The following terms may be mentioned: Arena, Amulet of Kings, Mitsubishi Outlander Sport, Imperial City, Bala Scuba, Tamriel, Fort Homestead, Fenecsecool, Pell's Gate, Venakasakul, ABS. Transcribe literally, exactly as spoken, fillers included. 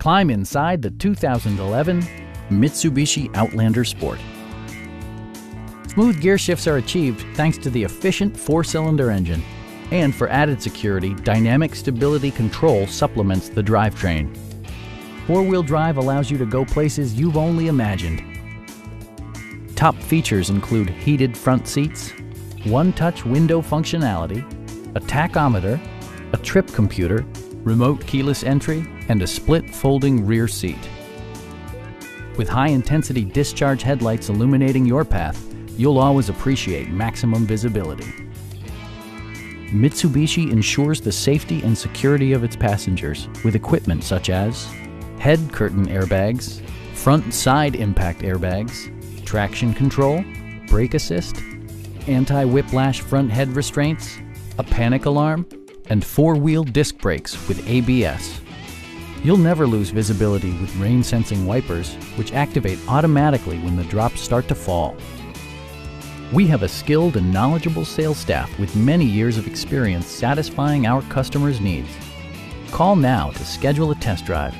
Climb inside the two thousand eleven Mitsubishi Outlander Sport. Smooth gear shifts are achieved thanks to the efficient four-cylinder engine. And for added security, dynamic stability control supplements the drivetrain. Four-wheel drive allows you to go places you've only imagined. Top features include heated front seats, one-touch window functionality, a tachometer, a trip computer, remote keyless entry, and a split folding rear seat. With high-intensity discharge headlights illuminating your path, you'll always appreciate maximum visibility. Mitsubishi ensures the safety and security of its passengers with equipment such as head curtain airbags, front and side impact airbags, traction control, brake assist, anti-whiplash front head restraints, a panic alarm, and four-wheel disc brakes with A B S. You'll never lose visibility with rain-sensing wipers, which activate automatically when the drops start to fall. We have a skilled and knowledgeable sales staff with many years of experience satisfying our customers' needs. Call now to schedule a test drive.